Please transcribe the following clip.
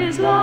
His love.